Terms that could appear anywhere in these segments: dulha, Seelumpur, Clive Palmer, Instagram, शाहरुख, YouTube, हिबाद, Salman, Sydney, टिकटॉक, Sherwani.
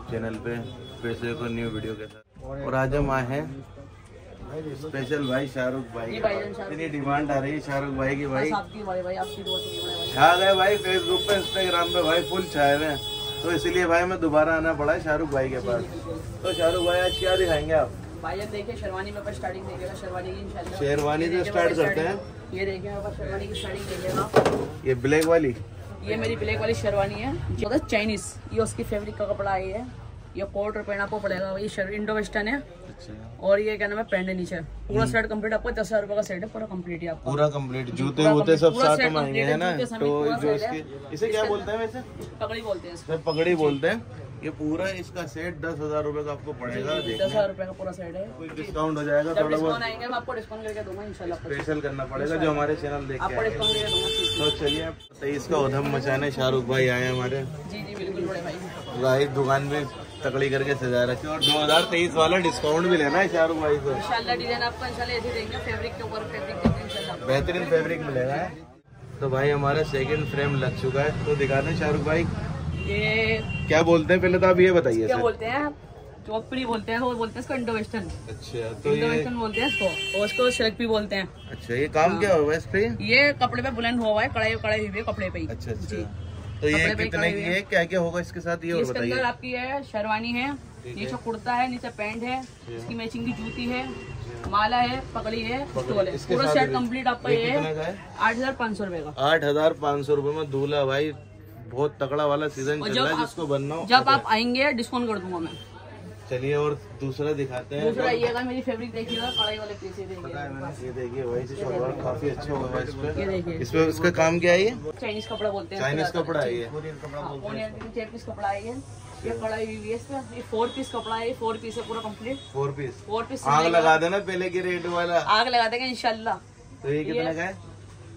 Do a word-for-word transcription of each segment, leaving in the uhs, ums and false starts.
YouTube channel पे पैसे को न्यू वीडियो के साथ। और आज हम आए हैं स्पेशल भाई शाहरुख भाई, इतनी डिमांड आ रही है शाहरुख भाई की। भाई छा गए भाई फेसबुक पे, इंस्टाग्राम पे भाई फुल छाए हुए, तो इसीलिए भाई मैं दोबारा आना पड़ा है शाहरुख भाई के पास। तो शाहरुख भाई आज क्या दिखाएंगे आप? भाई अब देखिए शेरवानी में स्टार्टिंग देखेगा, शेरवानी की इंशाल्लाह शेरवानी से स्टार्ट करते हैं। ये देखिए मेरे पास शेरवानी की स्टार्टिंग देखेगा, ये ब्लैक वाली, ये मेरी ब्लैक वाली शेरवानी है, ये चाइनीज, ये उसकी फैब्रिक का कपड़ा आई है। ये कोट और पेन आपको पड़ेगा, ये इंडो वेस्टर्न है। अच्छा। और ये क्या नाम है, पैंट है नीचे, पूरा सेट कंप्लीट आपको दस हजार रुपए का सेट है, पूरा कंप्लीट है, पूरा कंप्लीट, जूते वूते सब साथ में है ना। तो जो इसके इसे क्या बोलते हैं, वैसे पगड़ी बोलते हैं, इसको पगड़ी बोलते हैं। ये पूरा इसका सेट दस हजार रूपए का आपको पड़ेगा, दस हजार रूपए का पूरा सेट है। कोई डिस्काउंट हो जाएगा थोड़ा बहुत, हम आपको डिस्काउंट करके दूंगा इंशाल्लाह, स्पेशल करना पड़ेगा जो हमारे चैनल देख के आए हैं। तो चलिए तेईस का उधम मचाने शाहरुख भाई आए हमारे। जी जी बिल्कुल बड़े भाई, भाई दुकान भी तकड़ी करके सजा रखी है। और दो हजार तेईस वाला डिस्काउंट भी लेना है शाहरुख भाई को, इंशाल्लाह डिजाइन आपको इंशाल्लाह बेहतरीन फैब्रिक मिलेगा। तो भाई हमारा सेकेंड फ्रेम लग चुका है, तो दिखा दें शाहरुख भाई ये क्या बोलते हैं, पहले तो आप ये बताइए क्या बोलते हैं। चौपड़ी बोलते हैं, वो बोलते हैं इसको इंडो वेस्टर्न। अच्छा, तो इंडो वेस्टर्न बोलते हैं इसको, और उसको सिल्क भी बोलते हैं। अच्छा, ये काम क्या हुआ है इस पे? ये कपड़े पे बुलंद हुआ है, कढ़ाई कढ़ाई हुई है कपड़े पे। अच्छा अच्छा, तो ये कितने की है, क्या क्या होगा इसके साथ, ये और बताइए। इसके अंदर आपकी है शेरवानी है, नीचे कुर्ता है, नीचे पैंट है, इसकी मैचिंग की जूती है, माला है, पगड़ी है, पूरा सेट कम्प्लीट आपका ये आठ हजार पाँच सौ रूपये का। आठ हजार पाँच सौ रूपये में दूल्हा भाई, बहुत तगड़ा वाला सीजन चल रहा है, जिसको बनना हो जब आप आएंगे डिस्काउंट कर दूंगा मैं। चलिए और दूसरा दिखाते हैं, दूसरा ये का मेरी फैब्रिक देखिएगा, कढ़ाई वाले पीस देखिए, ये देखिए भाई से शलवार काफी अच्छा हुआ है इस पे। इस पे इसका काम क्या है, ये चाइनीज कपड़ा बोलते हैं, चाइनीज कपड़ा है, ये कोरियन कपड़ा बोलते हैं, कोरियन पीस कपड़ा है, ये कढ़ाई हुई है इस पे, ये फोर पीस कपड़ा है, फोर पीस है पूरा complete, four piece four piece आग लगा देना पहले के रेट वाला, आग लगा देंगे इंशाल्लाह। तो ये कितने का है?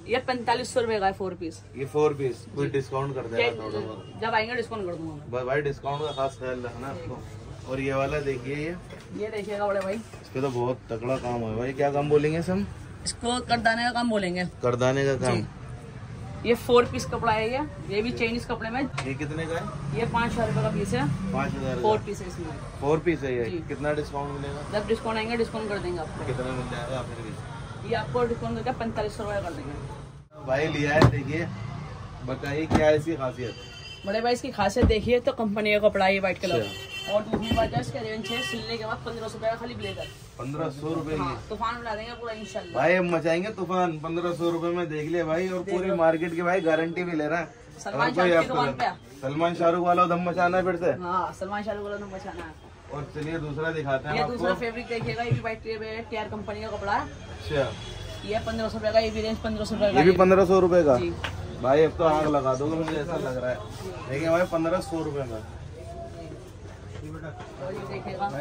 ये पैंतालीस सौ रुपए का है फोर पीस, ये फोर पीस कोई डिस्काउंट कर देगा थोड़ा बहुत, जब आएंगे डिस्काउंट कर दूंगा भाई, डिस्काउंट का खास ख्याल रखना आपको। और ये वाला देखिए, ये ये देखिएगा बड़े भाई, इसके तो बहुत तगड़ा काम है भाई, क्या काम बोलेंगे हम इसको, करदाने का काम बोलेंगे, करदाने का काम। ये फोर पीस कपड़ा है, ये ये भी चाइनीज कपड़े में। ये कितने का है? ये पाँच हजार रुपए का पीस है, पाँच हजार फोर पीस है, इसमें फोर पीस है। ये कितना डिस्काउंट मिलेगा? जब डिस्काउंट आएंगे डिस्काउंट कर देंगे आपको। कितना मिल जाएगा आपके? ये आपको डिस्काउंट करके पैंतालीस सौ रुपया कर देंगे भाई। लिया है, देखिए बताइए क्या है इसकी खासियत। बड़े भाई इसकी खासियत देखिए तो कंपनी का कपड़ा है, वाइट कलर, और दूसरी बात है इसका रेंज है सिलने के बाद पंद्रह सौ रुपये का खाली ब्लेजर, पंद्रह सौ रुपये में तूफान बना देंगे पूरा इंशाल्लाह भाई, हम मचाएंगे तूफान। पंद्रह सौ रुपये में देख लिया भाई, और पूरी मार्केट की भाई गारंटी भी ले रहा है। सलमान शाहरुख, सलमान शाहरुख वाला दम मचाना है फिर से, सलमान शाहरुख वाला दम मचाना है। और चलिए दूसरा दिखाते हैं, ये दूसरा फैब्रिक देखिएगा, ये भी वाइट टेयर कंपनी का कपड़ा है। अच्छा, ये पंद्रह सौ रुपए का, ये भी रेंज पंद्रह सौ रुपए का, ये भी पंद्रह सौ रुपए का भाई। अब तो आग लगा दोगे मुझे ऐसा लग रहा है, देखिए भाई पंद्रह सौ रुपए का। और ये देखिएगा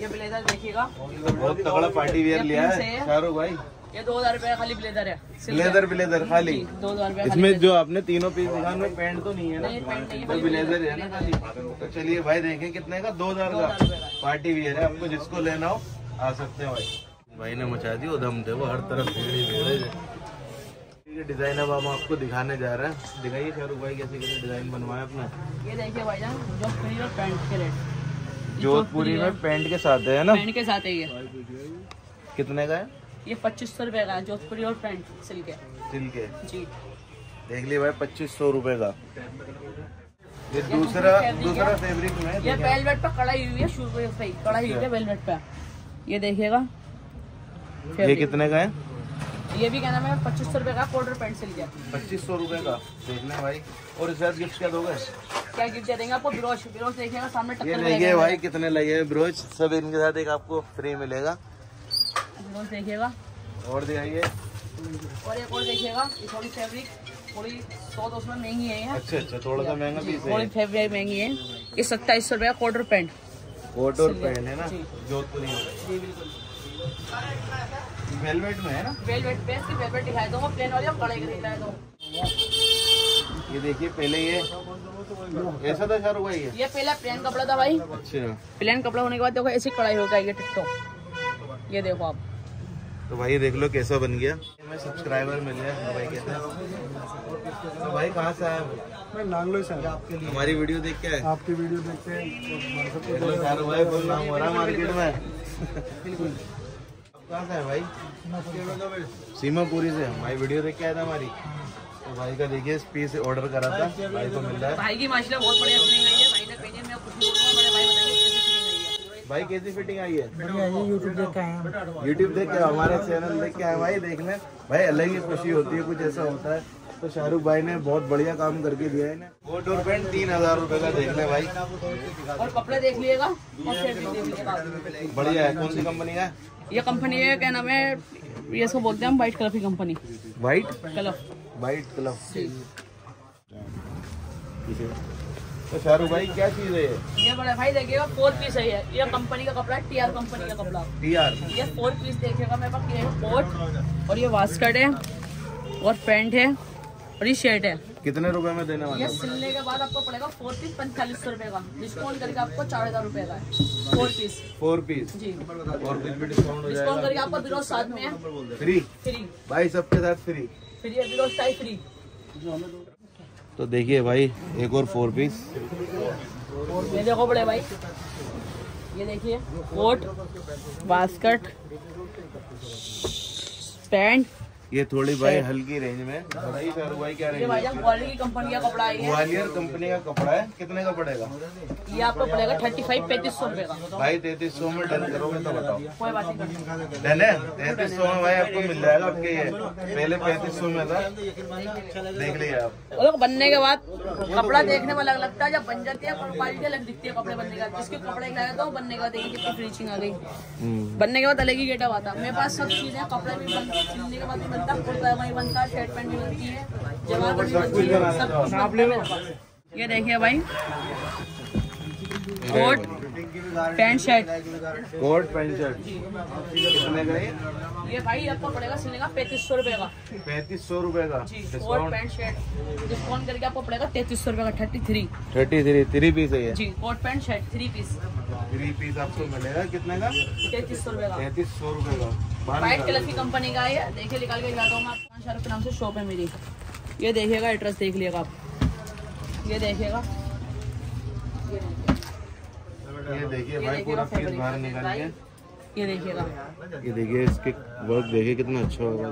ये ब्लेजर देखिएगा, बहुत तगड़ा पार्टी वेयर लिया है शाहरुख भाई, ये दो हजार रुपए खाली ब्लेजर है, ब्लेजर ब्लेजर खाली दो हजार रुपए। इसमें जो आपने तीनों पीस दिखाए उनमें पैंट तो नहीं है ना, ब्लेजर है ना खाली। तो चलिए भाई देखें कितने का, दो हजार का पार्टी वियर है, आपको जिसको लेना हो आ सकते हैं भाई। भाई ने मचा दी दम, देखो हर तरफ भीड़ भीड़। डिजाइन अब हम आपको दिखाने जा रहे हैं, दिखाइए शाहरुख भाई कैसे कैसे डिजाइन बनवाया अपना। ये देखिए भाईजान जोधपुरी और पैंट के रेट, जोधपुरी में पैंट के साथ है ना, पैंट के साथ है। ये कितने का है? ये पच्चीस सौ रुपए का, जोधपुरी और पैंट सिल्क है, सिल्क है जी, देख लिया भाई पच्चीस सौ रुपए का। ये दूसरा दूसरा फैब्रिक में ये वेलवेट पे कढ़ाई हुई है, शूज पे कढ़ाई हुई है वेलवेट पे, ये देखिएगा। ये कितने का है? ये भी क्या नाम है, पच्चीस सौ रुपए का, कोट और पैंट सिल्क है, पच्चीस सौ रुपए का देखना भाई। और इस बार गिफ्ट क्या दोगे, क्या गिफ्ट दे देंगे आपको? ब्रोच, ब्रोच देखिएगा सामने टक्कर लगे भाई, कितने लगे हुए ब्रोच, सब इनके साथ एक आपको फ्री मिलेगा, ब्रोच देखिएगा। और दिखाइए, और एक और देखिएगा, थोड़ी फैब्रिक थोड़ी सौ दो सौ महंगी है। अच्छा अच्छा, थोड़ा सा महंगा पीस है, थोड़ी फैब्रिक महंगी है। ये सत्ताईस सौ रुपया कोट और पैंट, कोट और पैंट है ना जोधपुरी जी, बिल्कुल वेलवेट में है ना, वेलवेट पे इसकी वेलवेट दिखाई दो, प्लेन वाली कड़े के दिखाई दो। ये देखिए पहले ये ऐसा था शाहरुख भाई, ये पहला प्लेन कपड़ा था भाई। अच्छा, प्लेन कपड़ा होने के बाद देखो ऐसी कड़ाई हो गई, ये टिकटॉक, ये देखो आप। तो भाई देख लो कैसा बन गया। मैं सब्सक्राइबर मिल गया। तो भाई कैसा है? तो भाई कहाँ से आया? मैं नांगलोई से। आपके लिए हमारी वीडियो देख के आए? आपकी वीडियो देखते हैं मार्केट में। बिल्कुल। कहाँ से है भाई? सीमापुरी से। हमारी वीडियो देख के आया था हमारी। तो भाई का देखिए पीस ऑर्डर करा था, भाई को मिल रहा है। भाई की माशाल्लाह बहुत बढ़िया फिटिंग आई है। भाई ने पेन में कुछ नहीं बोला, भाई बताइए कैसी फिटिंग आई है? भाई कैसी फिटिंग आई है? बढ़िया है। YouTube देख के आए हैं। YouTube देख के हमारे चैनल देख के आए भाई देखने। भाई अलग ही खुशी होती है कुछ ऐसा होता है। तो शाहरुख भाई ने बहुत बढ़िया काम करके दिया है ना। कोट और पैंट तीन हजार रूपए का देख ले भाई, और कपड़े देख लीजिएगा। बढ़िया है। कौन सी कंपनी है ये? कंपनी है क्या नाम है ये, इसको बोलते हैं हम व्हाइट कलर की company. White colour, white colour. तो शाहरुख भाई क्या चीज है ये? बड़ा भाई देखिएगा फोर पीस है ये, कंपनी का कपड़ा है। टी आर कंपनी का कपड़ा, टी आर। ये फोर पीस देखिएगा मेरे पास। ये कोट और ये वास्कट है और पैंट है और ये शर्ट है। कितने रुपए में देने वाले? ये सिलने के बाद आपको पड़ेगा फोर पीस पैंतालीस सौ रुपए का, डिस्काउंट करके आपको चार हजार रुपए का। फोर पीस, फोर पीस जी। और कुछ भी डिस्काउंट हो जाएगा, डिस्काउंट करके आपको बिलोज साथ में फ्री। फ्री भाई, सबके साथ फ्री। फ्री है बिलोज टाइप फ्री। तो देखिए भाई एक और फोर पीस ये देखो बड़े भाई। ये देखिए कोट, बास्केट, पैंट। ये थोड़ी भाई हल्की रेंज में। भाई शाहरुख भाई क्या रेंज? ग्वालियर की कंपनी का कपड़ा है। ग्वालियर कंपनी का कपड़ा है। कितने का पड़ेगा ये? आपको पड़ेगा थर्टी फाइव पैंतीस सौ रूपये का। भाई तैतीस सौ में डन करोगे तो बताओ? कोई बात नहीं, डन है। तैतीस सौ में भाई आपको मिल जाएगा। आपके ये पहले पैंतीस सौ में था, देख लीजिए आप। और बनने के बाद कपड़ा देखने में अलग लगता है, जब बन जाती है क्वालिटी अलग दिखती है कपड़े बनने के बाद। जिसके कपड़े लगाया था बनने के बाद कितनी फिनिशिंग आ गई। बनने के बाद अलग ही गेट हुआ था। मेरे पास सब चीजें, कपड़े भी बनने के बाद बनता, शर्ट पैंट भी बनती है, जवाब ले लो। ये देखिए भाई coat pant shirt, coat pant shirt. कितने का ये? ये भाई आपको पड़ेगा सिलने का पैंतीस सौ रूपये का। पैंतीस सौ रूपये का कोट पैंट शर्ट, डिस्काउंट करके आपको पड़ेगा तैतीस सौ रूपये का। Thirty three thirty three three piece है जी। Coat pant shirt three piece, three piece आपको मिलेगा। कितने का? तैतीस सौ रूपये का। तैतीस सौ रूपये का व्हाइट कलर की कंपनी का है। देखिए निकाल के जाता हूँ मैं। शाहरुख के नाम से शॉप है मेरी। ये देखिएगा एड्रेस देख लिएगा आप। ये देखिएगा, ये देखिए भाई पूरा पीस बाहर निकाल के। ये देखिएगा, ये देखिए इसके वर्क देखिए कितना अच्छा होगा।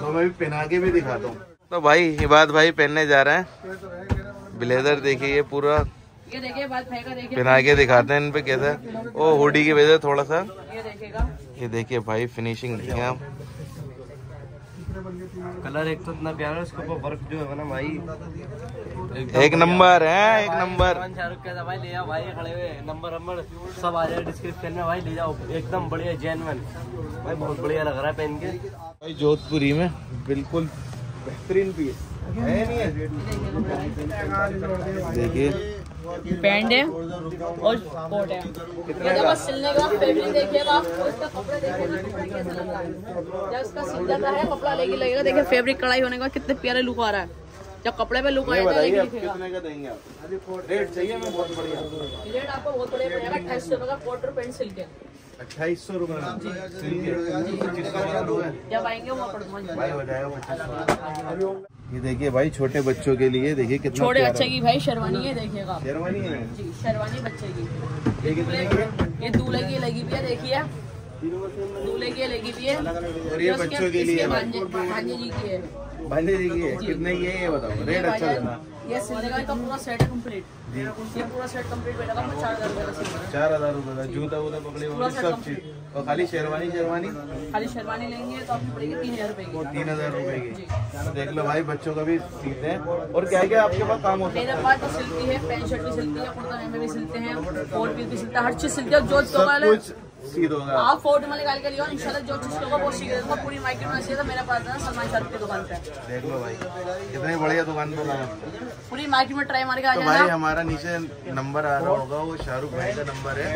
तो मैं भी पहना के भी दिखाता हूँ। तो भाई हिबाद भाई पहनने जा रहे हैं ब्लेजर। देखिए ये पूरा ये देखिए पहना के दिखाते हैं इनपे कैसा है। ओ हुडी की वजह थोड़ा सा ये देखिएगा। ये देखिए भाई फिनिशिंग देखिए आप। कलर एक तो इतना प्यारा है, उसके ऊपर वर्क जो है ना भाई एक, एक नंबर है। एक नंबर शाहरुख कहता भाई ले जाओ भाई, खड़े हुए नंबर नंबर सब आ जाए डिस्क्रिप्शन में भाई, ले जाओ। एकदम बढ़िया जेन्युइन भाई, बहुत बढ़िया लग रहा है पहन के भाई। जोधपुरी में बिल्कुल बेहतरीन पीस है। देखिए पैंट है और कोट है। ये बस सिलने का फैब्रिक देखिएगा आप, उसका कपड़े देखिएगा कपड़ा कैसा लग रहा है। जब उसका सिल जाता है कपड़ा लेके लगेगा। देखिए फैब्रिक कढ़ाई होने के बाद कितने प्यारे लुक आ रहा है। जब कपड़े पे लुक आएगा लेके दिखेगा। कितने का देंगे आप? रेट चाहिए मैं बहुत बढ़िया। रेट आपको बहुत बढ़िया पड़ेगा। अट्ठाईस सौ का कोट और पैंट सिल के। अट्ठाईस सौ रुपए जब आएंगे वहाँ। ये देखिए भाई छोटे बच्चों के लिए देखिए कितना छोटे बच्चे की भाई शेरवानी है। देखिएगा शेरवानी है जी, शेरवानी बच्चे की। ये दूल्हे की लगी भी है। देखिए दूल्हे की लगी भी है। और ये बच्चों के लिए भांजे जी की है। भांजे जी की है। कितने की है ये बताओ? रेट अच्छा देना। ये सिलने का पूरा सेट कम्प्लीट। ये पूरा सेट कंप्लीट बैठेगा चार हजार रुपए का। जूता वूता पकड़े सब चीज। और खाली शेरवानी शेरवानी खाली शेरवानी लेंगे तो आपको पड़ेगी तीन हजार रुपए की। तीन हजार रुपए की। देख लो भाई बच्चों का भी सीते हैं। और क्या क्या आपके पास काम होता है? मेरे पास तो सिलती है पैंट शर्ट भी सिलती है, कुर्ता में भी सिलते हैं, कोट भी सिलता है, हर चीज सिलती है। जो कुछ सीधा होगा आप फोटो में निकाल के लियो। इंशाल्लाह जो चीज होगा वो सीधा होगा। पूरी मार्केट में सीधा मेरा पास है सलमान शाहरुख की दुकान पे। देख लो भाई कितने बढ़िया दुकान पे लगा। पूरी मार्केट में ट्राई मार के आ जाना। तो भाई हमारा नीचे नंबर आ रहा होगा, वो शाहरुख भाई का नंबर है।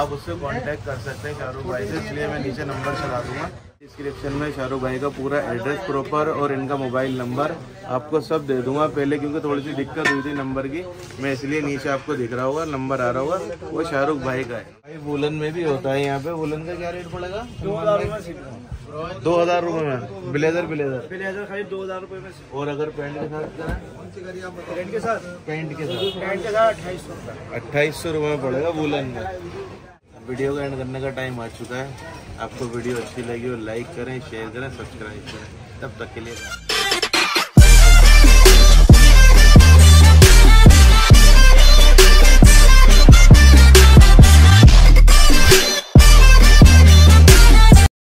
आप उससे कांटेक्ट कर सकते हैं शाहरुख भाई से, इसलिए मैं नीचे नंबर चला दूंगा। डिस्क्रिप्शन में शाहरुख भाई का पूरा एड्रेस प्रॉपर और इनका मोबाइल नंबर आपको सब दे दूंगा। पहले क्योंकि थोड़ी सी दिक्कत हुई थी नंबर की, मैं इसलिए नीचे आपको दिख रहा होगा नंबर आ रहा होगा, वो शाहरुख भाई का है। भाई वुलन में भी होता है यहाँ पे, वुलन का क्या रेट पड़ेगा? दो हजार रुपये में ब्लेजर ब्लेजर ब्लेजर खरीद दो हजार रुपये में। और अगर पैंट के साथ पैंट के साथ पैंट के साथ पैंट के साथ अट्ठाईस सौ अट्ठाईस सौ रुपये में पड़ेगा वुलन में। वीडियो का एंड करने का टाइम आ चुका है। आपको वीडियो अच्छी लगी हो लाइक करें, शेयर करें, सब्सक्राइब करें। तब तक के लिए।